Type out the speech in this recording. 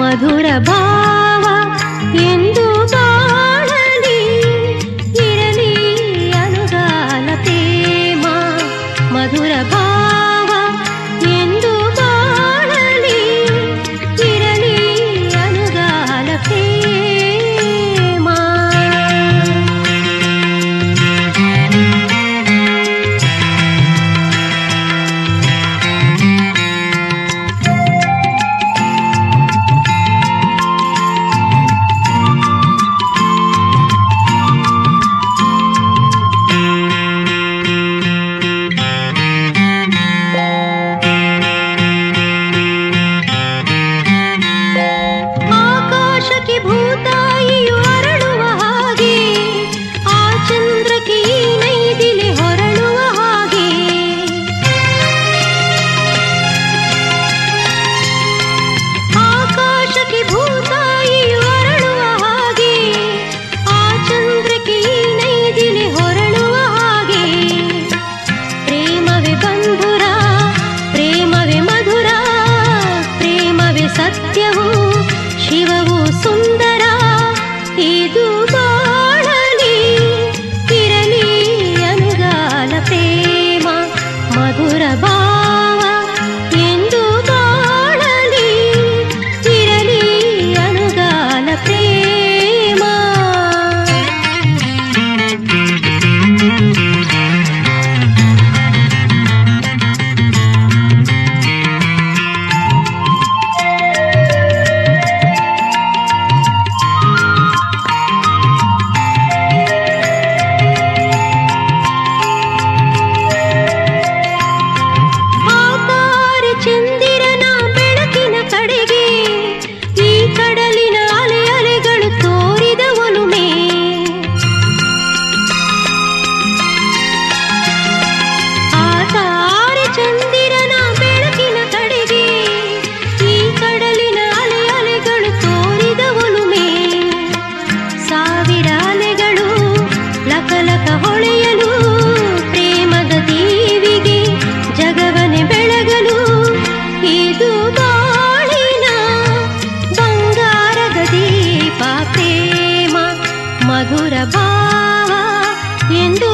मधुर भाव इंदु बाळली इरली अनुगाल प्रेम मधुर भाव इंदु बाळली इरली अनुगाल प्रेम मधुर भाव इंदु